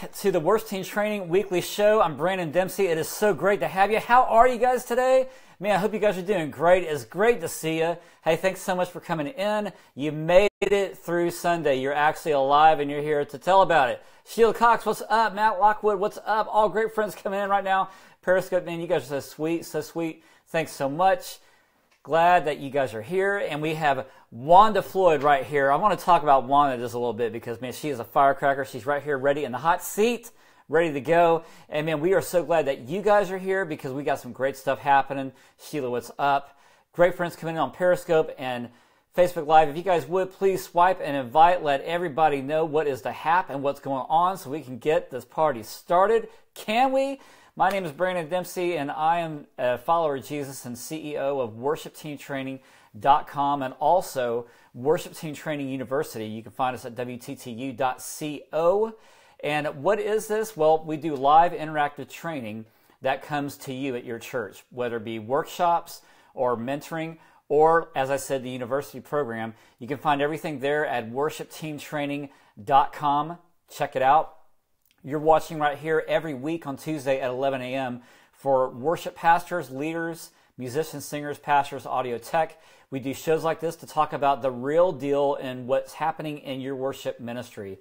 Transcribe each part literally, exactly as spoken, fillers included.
back to the Worship Team Training Weekly Show. I'm Branon Dempsey. It is so great to have you. How are you guys today? Man, I hope you guys are doing great. It's great to see you. Hey, thanks so much for coming in. You made it through Sunday. You're actually alive and you're here to tell about it. Sheila Cox, what's up? Matt Lockwood, what's up? All great friends coming in right now. Periscope, man, you guys are so sweet, so sweet. Thanks so much. Glad that you guys are here, and we have Wanda Floyd right here. I want to talk about Wanda just a little bit because, man, she is a firecracker. She's right here ready in the hot seat, ready to go. And, man, we are so glad that you guys are here because we got some great stuff happening. Sheila, what's up? Great friends coming in on Periscope and Facebook Live. If you guys would, please swipe and invite. Let everybody know what is the hap and what's going on so we can get this party started. Can we? My name is Branon Dempsey, and I am a follower of Jesus and C E O of worship team training dot com and also Worship Team Training University. You can find us at w t t u dot c o. And what is this? Well, we do live interactive training that comes to you at your church, whether it be workshops or mentoring or, as I said, the university program. You can find everything there at worship team training dot com. Check it out. You're watching right here every week on Tuesday at eleven a m for worship pastors, leaders, musicians, singers, pastors, audio tech. We do shows like this to talk about the real deal and what's happening in your worship ministry.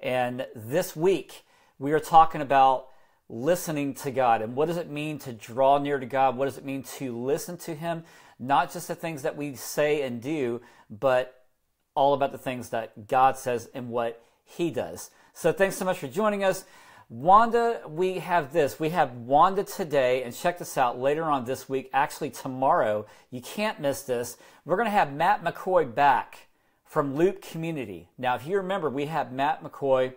And this week, we are talking about listening to God. And what does it mean to draw near to God? What does it mean to listen to Him? Not just the things that we say and do, but all about the things that God says and what He does. So thanks so much for joining us. Wanda, we have this. We have Wanda today, and check this out later on this week, actually tomorrow. You can't miss this. We're going to have Matt McCoy back from Loop Community. Now, if you remember, we had Matt McCoy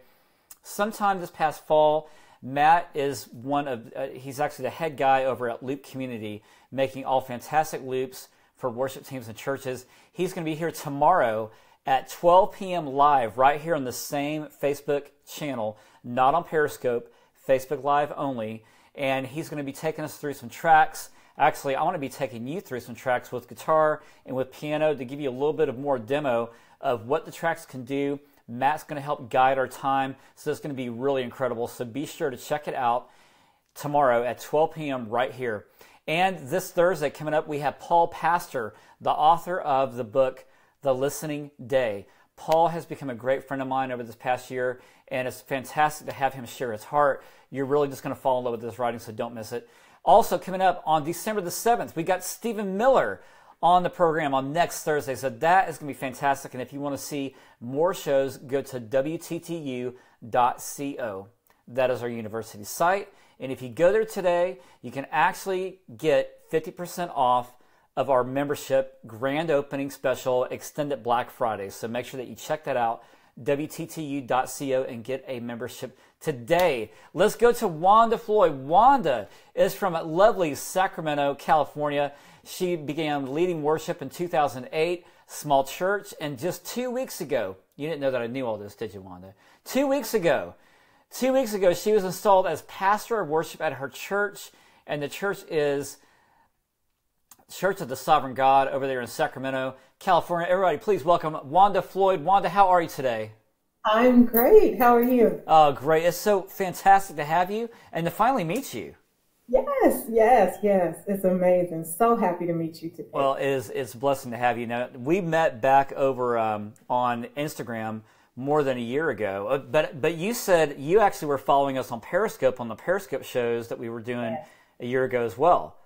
sometime this past fall. Matt is one of, uh, he's actually the head guy over at Loop Community, making all fantastic loops for worship teams and churches. He's going to be here tomorrow at twelve p m live right here on the same Facebook channel, not on Periscope, Facebook Live only. And he's going to be taking us through some tracks. Actually, I want to be taking you through some tracks with guitar and with piano to give you a little bit of more demo of what the tracks can do. Matt's going to help guide our time. So it's going to be really incredible. So be sure to check it out tomorrow at twelve p m right here. And this Thursday coming up, we have Paul Pastor, the author of the book, The Listening Day. Paul has become a great friend of mine over this past year, and it's fantastic to have him share his heart. You're really just going to fall in love with his writing, so don't miss it. Also, coming up on December the seventh, we got Stephen Miller on the program on next Thursday, so that is going to be fantastic. And if you want to see more shows, go to w t t u dot c o. That is our university site. And if you go there today, you can actually get fifty percent off of our membership grand opening special, Extended Black Friday. So make sure that you check that out, w t t u dot c o, and get a membership today. Let's go to Wanda Floyd. Wanda is from lovely Sacramento, California. She began leading worship in two thousand eight, small church, and just two weeks ago, you didn't know that I knew all this, did you, Wanda? Two weeks ago, two weeks ago, she was installed as pastor of worship at her church, and the church is Church of the Sovereign God over there in Sacramento, California. Everybody, please welcome Wanda Floyd. Wanda, how are you today? I'm great. How are you? Oh, great. It's so fantastic to have you and to finally meet you. Yes, yes, yes. It's amazing. So happy to meet you today. Well, it is, it's a blessing to have you. Now, we met back over um, on Instagram more than a year ago, but, but you said you actually were following us on Periscope, on the Periscope shows that we were doing yes. a year ago as well.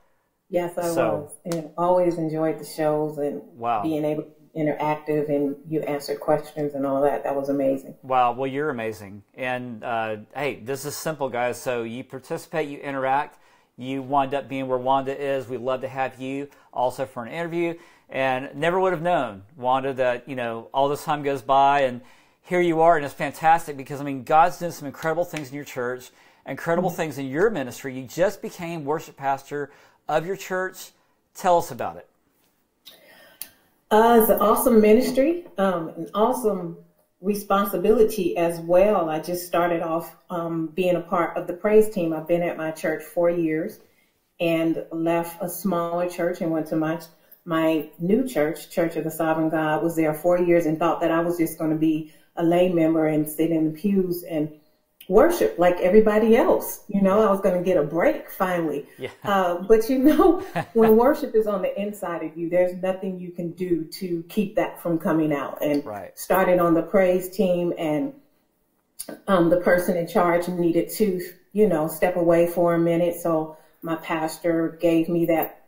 Yes, I so, was, and always enjoyed the shows and wow. being able to be interactive, and you answered questions and all that. That was amazing. Wow, well, you're amazing. And, uh, hey, this is simple, guys. So you participate, you interact, you wind up being where Wanda is. We'd love to have you also for an interview. And never would have known, Wanda, that, you know, all this time goes by, and here you are, and it's fantastic because, I mean, God's done some incredible things in your church, incredible mm-hmm. things in your ministry. You just became worship pastor of your church. Tell us about it. Uh, it's an awesome ministry, um, an awesome responsibility as well. I just started off um, being a part of the praise team. I've been at my church four years and left a smaller church and went to my, my new church, Church of the Sovereign God. Was there four years and thought that I was just going to be a lay member and sit in the pews and worship like everybody else. You know, I was going to get a break finally. Yeah. Uh, but you know, when worship is on the inside of you, there's nothing you can do to keep that from coming out. And right. started on the praise team, and um, the person in charge needed to, you know, step away for a minute. So my pastor gave me that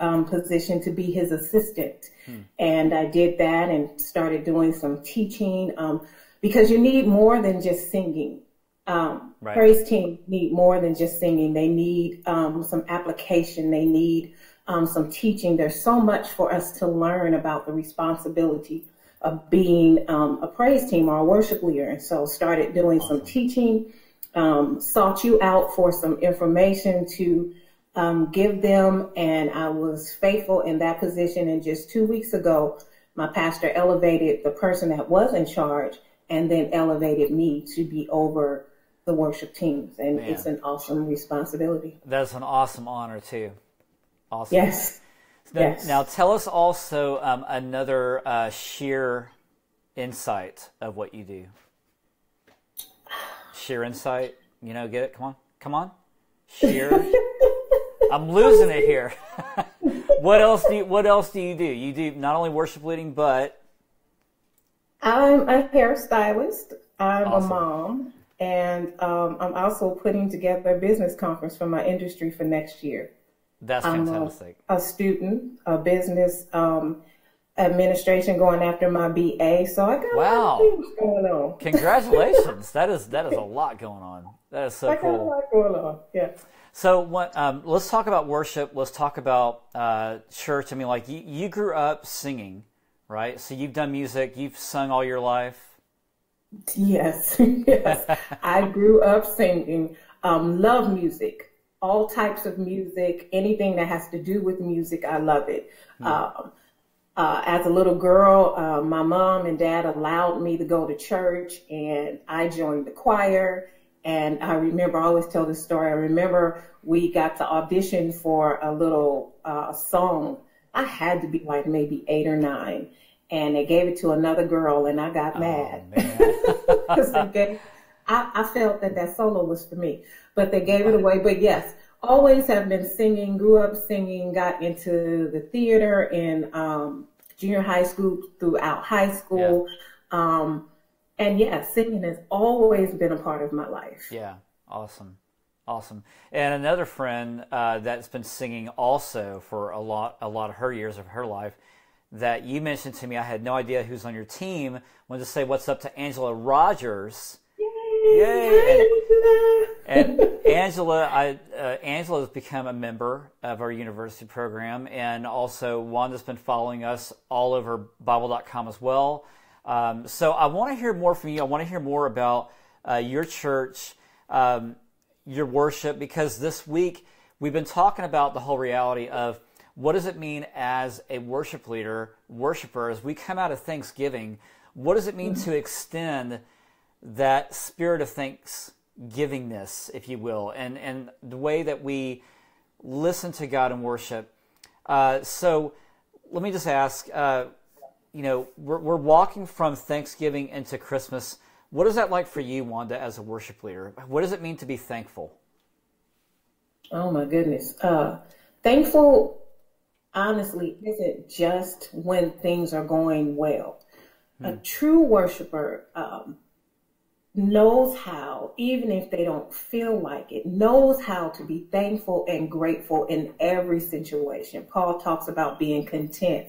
um, position to be his assistant. Hmm. And I did that and started doing some teaching, um, because you need more than just singing. Um, right. Praise team need more than just singing. They need um, some application. They need um, some teaching. There's so much for us to learn about the responsibility of being um, a praise team or a worship leader. And so started doing awesome. some teaching, um, sought you out for some information to um, give them. And I was faithful in that position. And just two weeks ago, my pastor elevated the person that was in charge and then elevated me to be over the worship teams, and Man. It's an awesome responsibility. That's an awesome honor too. Awesome. Yes. Now, yes. now tell us also um, another uh, sheer insight of what you do. Sheer insight, you know, get it? Come on, come on. Sheer. I'm losing it here. What else do you, what else do you do? You do not only worship leading, but I'm a hairstylist. I'm awesome. a mom. And um, I'm also putting together a business conference for my industry for next year. That's I'm fantastic. A, a student, a business um, administration, going after my B A. So I got wow. a lot of things going on. Congratulations! that is that is a lot going on. That is so I cool. I got a lot going on. Yeah. So what? Um, let's talk about worship. Let's talk about uh, church. I mean, like you, you grew up singing, right? So you've done music. You've sung all your life. Yes, yes. I grew up singing, um, love music, all types of music, anything that has to do with music, I love it. Mm. Um, uh, as a little girl, uh, my mom and dad allowed me to go to church, and I joined the choir. And I remember, I always tell this story, I remember we got to audition for a little uh, song. I had to be like maybe eight or nine. And they gave it to another girl, and I got mad. Oh, man. gave, I, I felt that that solo was for me, but they gave it away. But yes, always have been singing, grew up singing, got into the theater in um, junior high school, throughout high school. Yeah. Um, and yeah, singing has always been a part of my life. Yeah, awesome. Awesome. And another friend uh, that's been singing also for a lot, a lot of her years of her life, that you mentioned to me, I had no idea who's on your team. Wanted to say what's up to Angela Rogers. Yay! Yay. And, and Angela, I, uh, Angela has become a member of our university program, and also Wanda's been following us all over Bible dot com as well. Um, so I want to hear more from you. I want to hear more about uh, your church, um, your worship, because this week we've been talking about the whole reality of what does it mean as a worship leader, worshiper, as we come out of Thanksgiving? What does it mean to extend that spirit of thanksgivingness, if you will, and, and the way that we listen to God and worship? Uh, so let me just ask, uh, you know, we're, we're walking from Thanksgiving into Christmas. What is that like for you, Wanda, as a worship leader? What does it mean to be thankful? Oh, my goodness. Uh, thankful... honestly, isn't just when things are going well. Hmm. A true worshiper um, knows how, even if they don't feel like it, knows how to be thankful and grateful in every situation. Paul talks about being content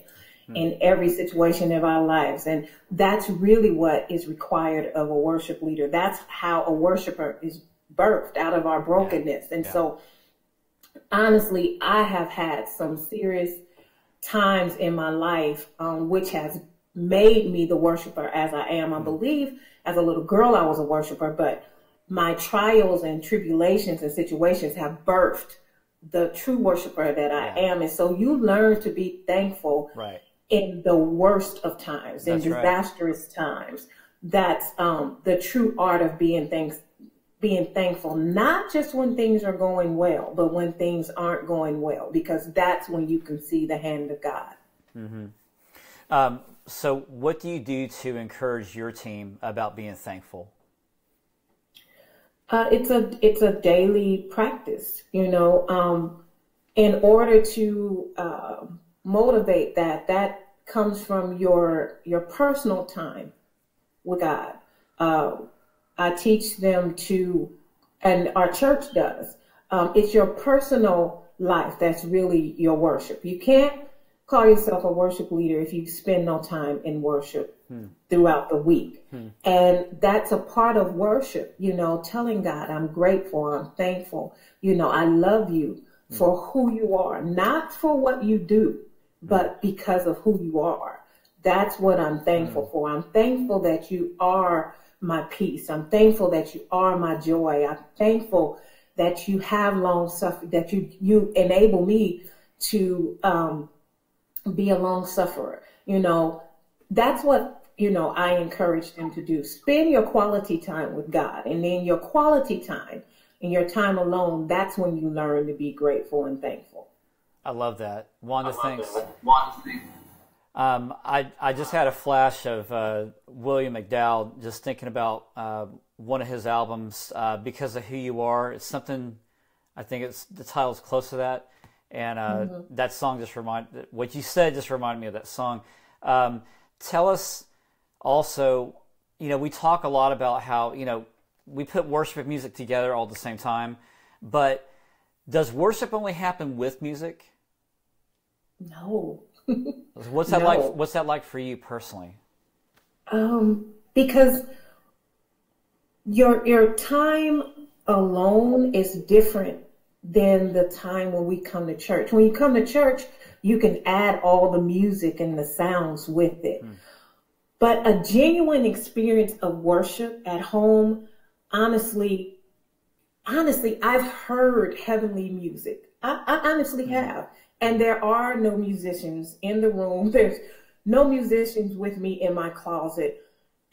hmm. in every situation of our lives. And that's really what is required of a worship leader. That's how a worshiper is birthed out of our brokenness. Yeah. And yeah. so honestly, I have had some serious times in my life um, which has made me the worshiper as I am. I believe as a little girl I was a worshiper, but my trials and tribulations and situations have birthed the true worshiper that I yeah. am. And so you learn to be thankful right. in the worst of times, That's in disastrous right. times. That's um, the true art of being thankful. Being thankful, not just when things are going well, but when things aren't going well, because that's when you can see the hand of God. Mm-hmm. um, so what do you do to encourage your team about being thankful? Uh, it's a it's a daily practice, you know, um, in order to uh, motivate that, that comes from your your personal time with God. Uh, I teach them to, and our church does, um, it's your personal life that's really your worship. You can't call yourself a worship leader if you spend no time in worship hmm. throughout the week. Hmm. And that's a part of worship, you know, telling God, I'm grateful, I'm thankful, you know, I love you hmm. for who you are, not for what you do, but because of who you are. That's what I'm thankful hmm. for. I'm thankful that you are my peace. I'm thankful that you are my joy. I'm thankful that you have long suffering, that you, you enable me to um, be a long sufferer. You know, that's what, you know, I encourage them to do. Spend your quality time with God, and then your quality time and your time alone, that's when you learn to be grateful and thankful. I love that. Wanda, thanks. Wanda, thanks. Um, I, I just had a flash of uh, William McDowell, just thinking about uh, one of his albums, uh, Because of Who You Are. It's something, I think it's the title's close to that. And uh, mm-hmm. that song just reminded, what you said just reminded me of that song. Um, tell us also, you know, we talk a lot about how, you know, we put worship and music together all at the same time, but does worship only happen with music? No. What's that no. like? What's that like for you personally? Um, because your your time alone is different than the time when we come to church. When you come to church, you can add all the music and the sounds with it. Mm. But a genuine experience of worship at home, honestly, honestly, I've heard heavenly music. I, I honestly mm. have. And there are no musicians in the room. There's no musicians with me in my closet.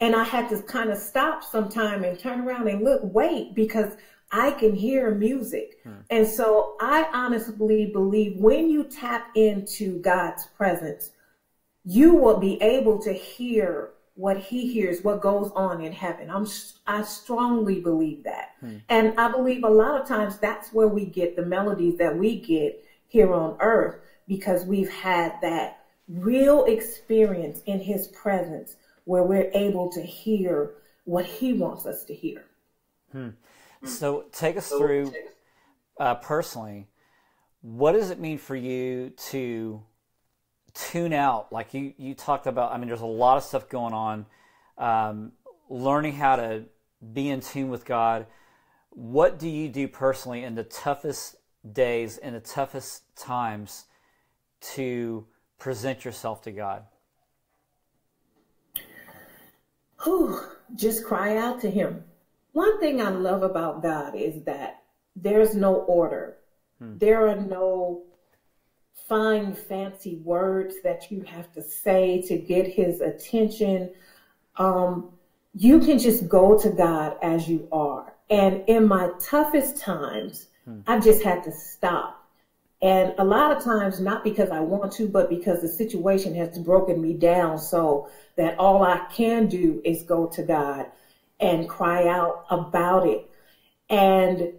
And I had to kind of stop sometime and turn around and look, wait, because I can hear music. Hmm. And so I honestly believe when you tap into God's presence, you will be able to hear what he hears, what goes on in heaven. I'm, I strongly believe that. Hmm. And I believe a lot of times that's where we get the melodies that we get here on earth, because we've had that real experience in his presence where we're able to hear what he wants us to hear. Hmm. So take us through, uh, personally, what does it mean for you to tune out? Like you, you talked about, I mean, there's a lot of stuff going on, um, learning how to be in tune with God. What do you do personally in the toughest days, in the toughest times, to present yourself to God? Whew, just cry out to him. One thing I love about God is that there's no order. Hmm. There are no fine, fancy words that you have to say to get his attention. Um, you can just go to God as you are. And in my toughest times, I've just had to stop. And a lot of times, not because I want to, but because the situation has broken me down so that all I can do is go to God and cry out about it. And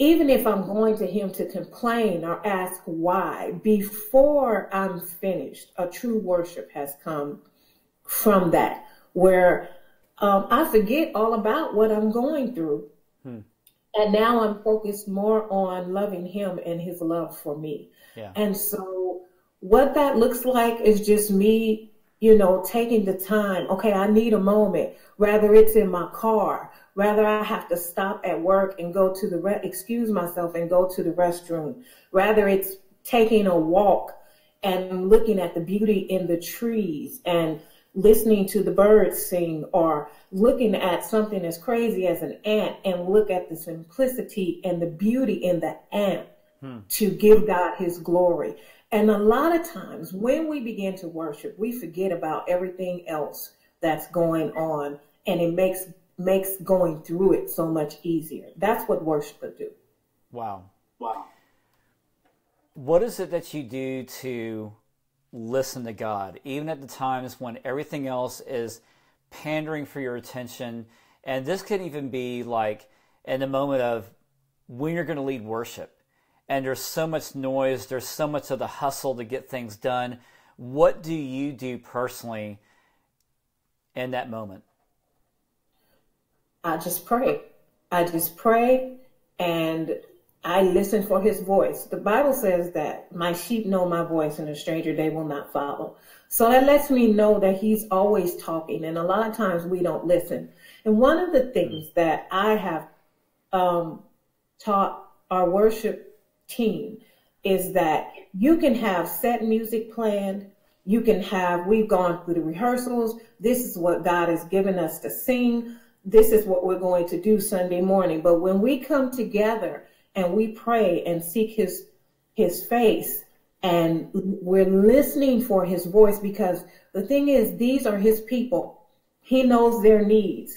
even if I'm going to him to complain or ask why, before I'm finished, a true worship has come from that, where um, I forget all about what I'm going through. Hmm. And now I'm focused more on loving him and his love for me. Yeah. And so what that looks like is just me, you know, taking the time. Okay, I need a moment. Rather it's in my car. Rather I have to stop at work and go to the, re excuse myself and go to the restroom. Rather it's taking a walk and looking at the beauty in the trees and listening to the birds sing, or looking at something as crazy as an ant and look at the simplicity and the beauty in the ant hmm. to give God his glory. And a lot of times when we begin to worship, we forget about everything else that's going on, and it makes makes going through it so much easier. That's what worshipers do. Wow. Wow. What is it that you do to listen to God, even at the times when everything else is pandering for your attention? And this could even be like in the moment of when you're going to lead worship. And there's so much noise, there's so much of the hustle to get things done. What do you do personally in that moment? I just pray. I just pray and I listen for his voice. The Bible says that my sheep know my voice and a stranger they will not follow. So that lets me know that he's always talking, and a lot of times we don't listen. And one of the things that I have um, taught our worship team is that you can have set music planned. You can have, we've gone through the rehearsals. This is what God has given us to sing. This is what we're going to do Sunday morning. But when we come together and we pray and seek his, his face, and we're listening for his voice, because the thing is, these are his people. He knows their needs.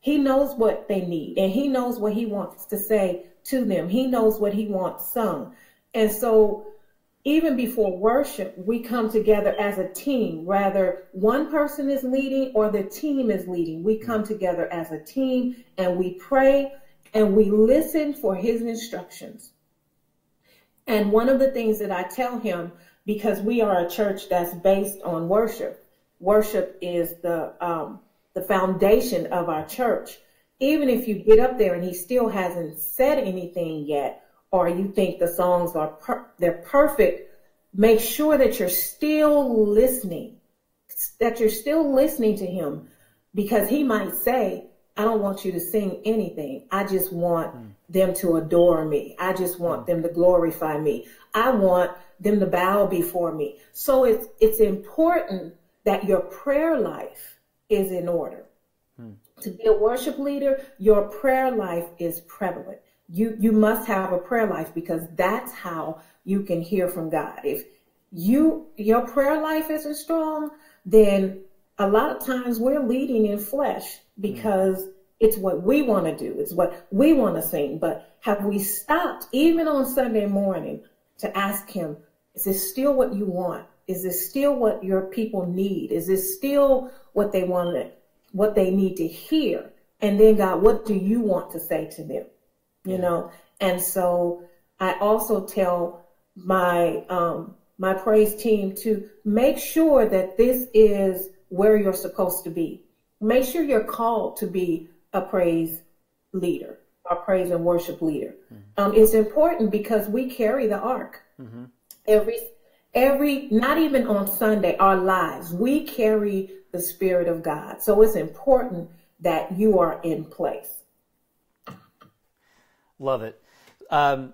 He knows what they need, and he knows what he wants to say to them. He knows what he wants sung. And so even before worship, we come together as a team. Rather one person is leading or the team is leading, we come together as a team and we pray and we listen for his instructions. And one of the things that I tell him, because we are a church that's based on worship, worship is the, um, the foundation of our church. Even if you get up there and he still hasn't said anything yet, or you think the songs are per they're perfect, make sure that you're still listening, that you're still listening to him, because he might say, I don't want you to sing anything. I just want mm. them to adore me. I just want mm. them to glorify me. I want them to bow before me. So it's, it's important that your prayer life is in order. Mm. To be a worship leader, your prayer life is prevalent. You, you must have a prayer life, because that's how you can hear from God. If you, your prayer life isn't strong, then a lot of times we're leading in flesh, because mm. it's what we want to do. It's what we want to sing. But have we stopped even on Sunday morning to ask him, is this still what you want? Is this still what your people need? Is this still what they want, what they need to hear? And then, God, what do you want to say to them? You yeah. know? And so I also tell my, um, my praise team to make sure that this is where you're supposed to be. Make sure you're called to be a praise leader, a praise and worship leader. Mm-hmm. Um, it's important because we carry the ark. Mm-hmm. Every, every, not even on Sunday, our lives, we carry the Spirit of God. So it's important that you are in place. Love it. Um,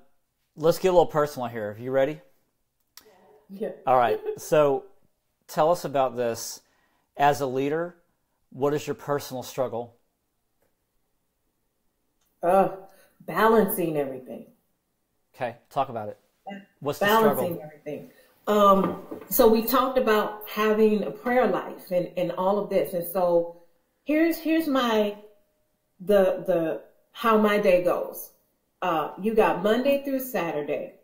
let's get a little personal here. Are you ready? Yeah. All right. So tell us about this. As a leader, what is your personal struggle? Uh, balancing everything. Okay, talk about it. What's the struggle? Balancing everything. Um, so we talked about having a prayer life and, and all of this. And so here's here's my the the how my day goes. Uh, you got Monday through Saturday.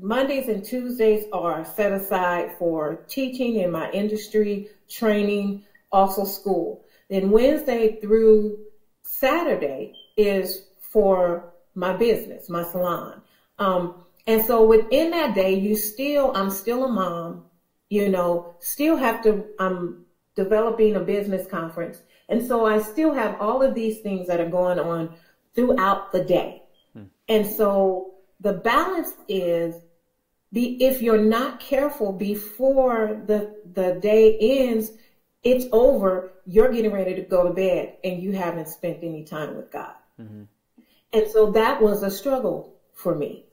Mondays and Tuesdays are set aside for teaching in my industry, training, also school. Then Wednesday through Saturday is for my business, my salon. Um, and so within that day, you still, I'm still a mom, you know, still have to, I'm developing a business conference. And so I still have all of these things that are going on throughout the day. Hmm. And so the balance is, be, if you're not careful before the, the day ends, it's over, you're getting ready to go to bed and you haven't spent any time with God. Mm-hmm. And so that was a struggle for me.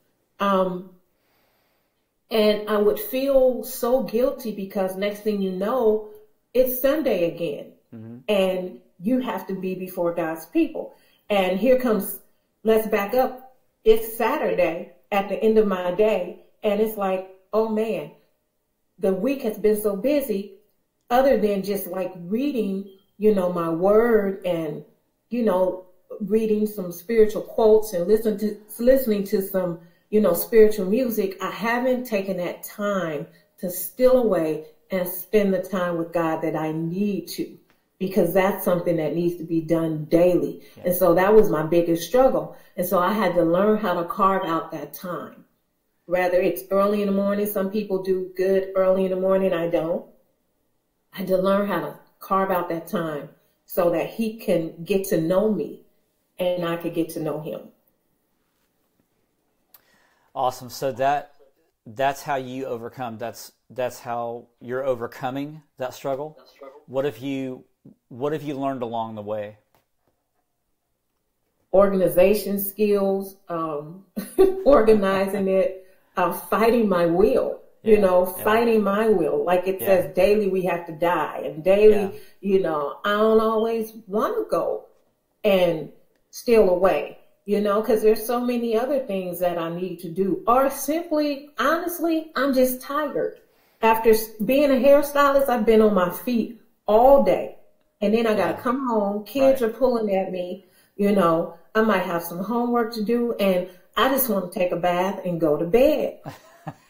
Um, and I would feel so guilty, because next thing you know, it's Sunday again. Mm-hmm. And you have to be before God's people. And here comes, let's back up. It's Saturday at the end of my day, and it's like, oh man, the week has been so busy, other than just like reading, you know, my word and, you know, reading some spiritual quotes and listen to, listening to some, you know, spiritual music. I haven't taken that time to steal away and spend the time with God that I need to. because that's something that needs to be done daily. Yeah. And so that was my biggest struggle. And so I had to learn how to carve out that time. Rather it's early in the morning, some people do good early in the morning, I don't. I had to learn how to carve out that time so that he can get to know me and I could get to know him. Awesome. So that that's how you overcome. That's that's how you're overcoming that struggle. That struggle. What have you what have you learned along the way? Organization skills, um, organizing it, uh, fighting my will. Yeah, you know, yeah. fighting my will. Like it yeah. says, daily we have to die, and daily, yeah. you know, I don't always want to go and steal away. You know, because there's so many other things that I need to do. Or simply, honestly, I'm just tired. After being a hairstylist, I've been on my feet all day. And then I got to yeah. come home. Kids right. are pulling at me. You know, I might have some homework to do. And I just want to take a bath and go to bed.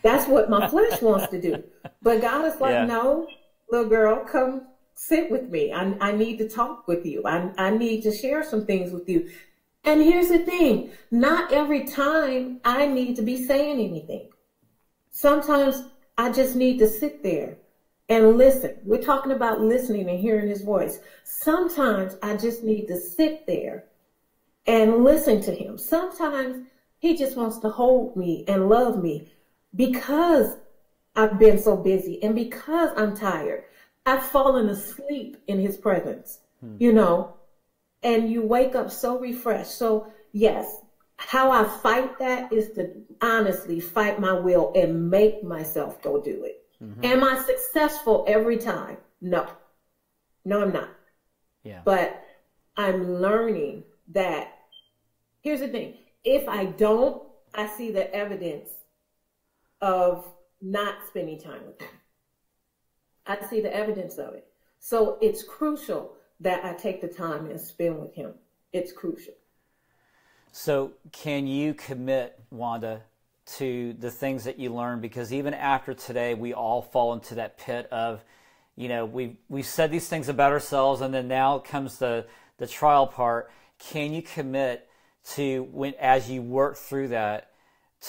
That's what my flesh wants to do. But God is like, yeah. no, little girl, come sit with me. I, I need to talk with you. I, I need to share some things with you. And here's the thing, not every time I need to be saying anything. Sometimes I just need to sit there and listen. We're talking about listening and hearing his voice. Sometimes I just need to sit there and listen to him. Sometimes he just wants to hold me and love me because I've been so busy and because I'm tired. I've fallen asleep in his presence, hmm. you know. And you wake up so refreshed. So, yes, how I fight that is to honestly fight my will and make myself go do it. Mm-hmm. Am I successful every time? No. No, I'm not. Yeah. But I'm learning that. Here's the thing. If I don't, I see the evidence of not spending time with him. I see the evidence of it. So it's crucial that I take the time and spend with him. It's crucial. So can you commit, Wanda, to the things that you learn? Because even after today, we all fall into that pit of, you know, we've, we've said these things about ourselves, and then now comes the, the trial part. Can you commit to, when as you work through that,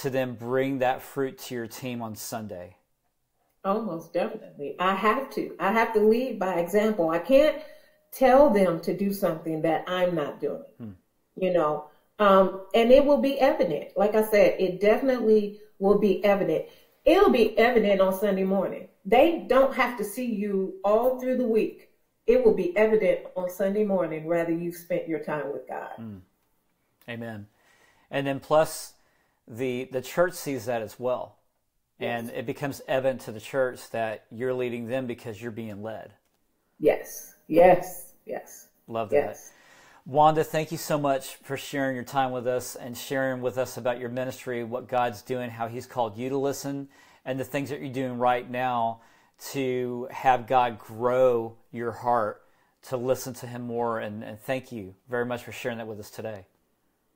to then bring that fruit to your team on Sunday? Oh, most definitely. I have to. I have to lead by example. I can't tell them to do something that I'm not doing, hmm. you know, um, and it will be evident. Like I said, it definitely will be evident. It'll be evident on Sunday morning. They don't have to see you all through the week. It will be evident on Sunday morning, whether you've spent your time with God. Hmm. Amen. And then plus the, the church sees that as well. Yes. And it becomes evident to the church that you're leading them because you're being led. Yes. Yes, yes. Love that. Yes. Wanda, thank you so much for sharing your time with us and sharing with us about your ministry, what God's doing, how he's called you to listen, and the things that you're doing right now to have God grow your heart to listen to him more. And, and thank you very much for sharing that with us today.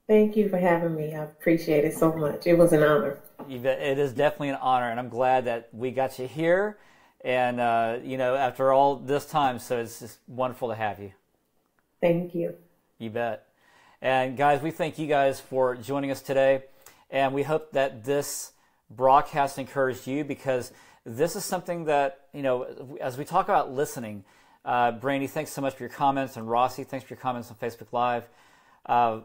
Thank you for having me. I appreciate it so much. It was an honor. It is definitely an honor, and I'm glad that we got you here. And, uh, you know, after all this time, so it's just wonderful to have you. Thank you. You bet. And, guys, we thank you guys for joining us today. And we hope that this broadcast encouraged you, because this is something that, you know, as we talk about listening, uh, Brandy, thanks so much for your comments. And, Rossi, thanks for your comments on Facebook Live. Uh,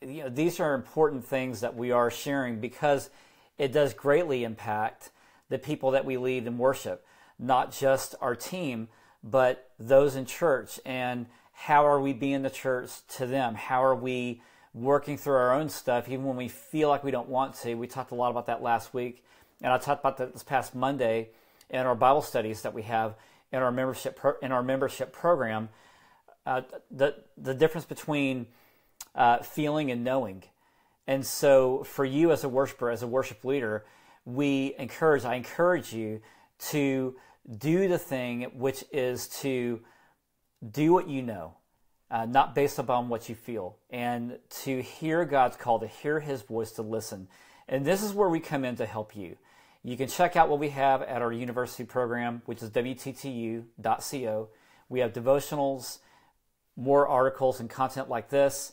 you know, these are important things that we are sharing because it does greatly impact the people that we lead in worship. Not just our team, but those in church. And how are we being the church to them? How are we working through our own stuff, even when we feel like we don't want to? We talked a lot about that last week. And I talked about that this past Monday in our Bible studies that we have in our membership, pro in our membership program, uh, the, the difference between uh, feeling and knowing. And so for you as a worshiper, as a worship leader, we encourage, I encourage you to do the thing, which is to do what you know, uh, not based upon what you feel, and to hear God's call, to hear his voice, to listen. And this is where we come in to help you. You can check out what we have at our university program, which is w t t u dot co. We have devotionals, more articles and content like this.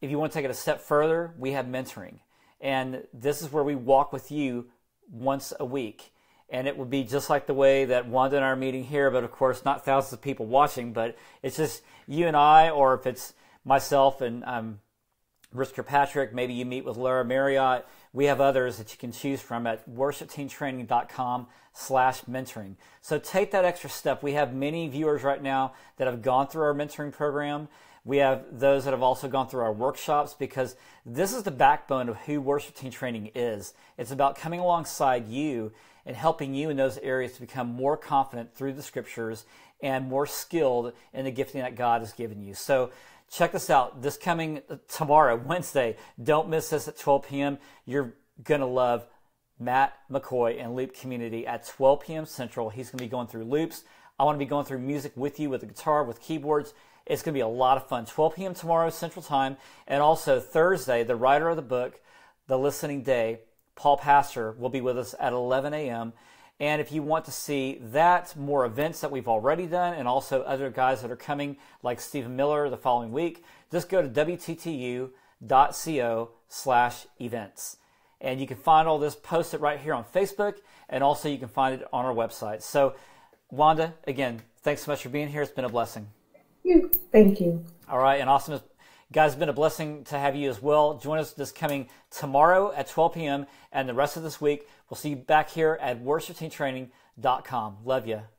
If you want to take it a step further, we have mentoring. And this is where we walk with you once a week. And it would be just like the way that Wanda and I are meeting here, but of course not thousands of people watching, but it's just you and I, or if it's myself and um, Rick Kirkpatrick, maybe you meet with Laura Marriott. We have others that you can choose from at worship team training dot com slash mentoring. So take that extra step. We have many viewers right now that have gone through our mentoring program. We have those that have also gone through our workshops, because this is the backbone of who Worship Team Training is. It's about coming alongside you and helping you in those areas to become more confident through the scriptures and more skilled in the gifting that God has given you. So check this out. This coming tomorrow, Wednesday, don't miss this at twelve p m You're going to love Matt McCoy and Loop Community at twelve p m Central. He's going to be going through loops. I want to be going through music with you, with the guitar, with keyboards. It's going to be a lot of fun. twelve p m tomorrow, Central Time. And also Thursday, the writer of the book, The Listening Day, Paul Pastor, will be with us at eleven a m And if you want to see that, more events that we've already done, and also other guys that are coming, like Stephen Miller the following week, just go to w t t u dot co slash events. And you can find all this, post it right here on Facebook, and also you can find it on our website. So, Wanda, again, thanks so much for being here. It's been a blessing. Thank you. All right, and awesome. Guys, it's been a blessing to have you as well. Join us this coming tomorrow at twelve p m and the rest of this week. We'll see you back here at worship team training dot com. Love you.